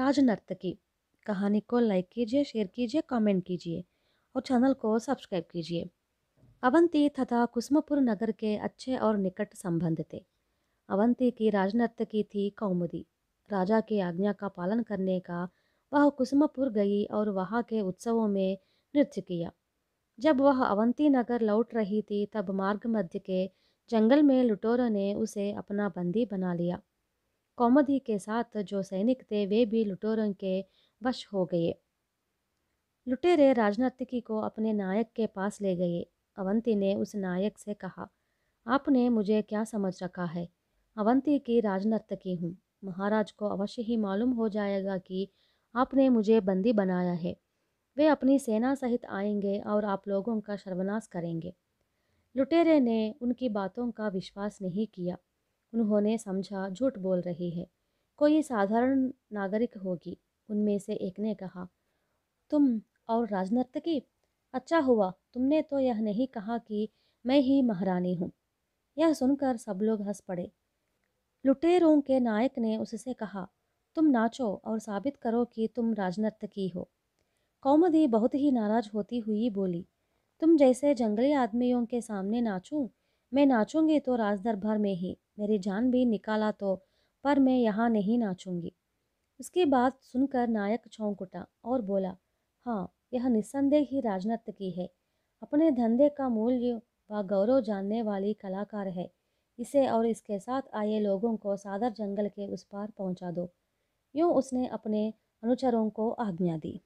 राजनर्तकी। कहानी को लाइक कीजिए, शेयर कीजिए, कमेंट कीजिए और चैनल को सब्सक्राइब कीजिए। अवंती तथा कुसुमपुर नगर के अच्छे और निकट संबंध थे। अवंती की राजनर्तकी थी कौमुदी। राजा की आज्ञा का पालन करने का वह कुसुमपुर गई और वहाँ के उत्सवों में नृत्य किया। जब वह अवंती नगर लौट रही थी तब मार्ग मध्य के जंगल में लुटेरों ने उसे अपना बंदी बना लिया। कौमुदी के साथ जो सैनिक थे वे भी लुटेरों के वश हो गए। लुटेरे राजनर्तकी को अपने नायक के पास ले गए। अवंती ने उस नायक से कहा, आपने मुझे क्या समझ रखा है? अवंती की राजनर्तकी हूँ। महाराज को अवश्य ही मालूम हो जाएगा कि आपने मुझे बंदी बनाया है। वे अपनी सेना सहित आएंगे और आप लोगों का सर्वनाश करेंगे। लुटेरे ने उनकी बातों का विश्वास नहीं किया। उन्होंने समझा झूठ बोल रही है, कोई साधारण नागरिक होगी। उनमें से एक ने कहा, तुम और राजनर्तकी? अच्छा हुआ तुमने तो यह नहीं कहा कि मैं ही महारानी हूँ। यह सुनकर सब लोग हंस पड़े। लुटेरों के नायक ने उससे कहा, तुम नाचो और साबित करो कि तुम राजनर्तकी हो। कौमुदी बहुत ही नाराज होती हुई बोली, तुम जैसे जंगली आदमियों के सामने नाचूं? मैं नाचूंगी तो राजदरबार में ही, मेरी जान भी निकाला तो, पर मैं यहाँ नहीं नाचूंगी। उसकी बात सुनकर नायक चौंक उठा और बोला, हाँ, यह निस्संदेह ही राजनर्तकी है। अपने धंधे का मूल्य व गौरव जानने वाली कलाकार है। इसे और इसके साथ आए लोगों को सादर जंगल के उस पार पहुँचा दो। यूँ उसने अपने अनुचरों को आज्ञा दी।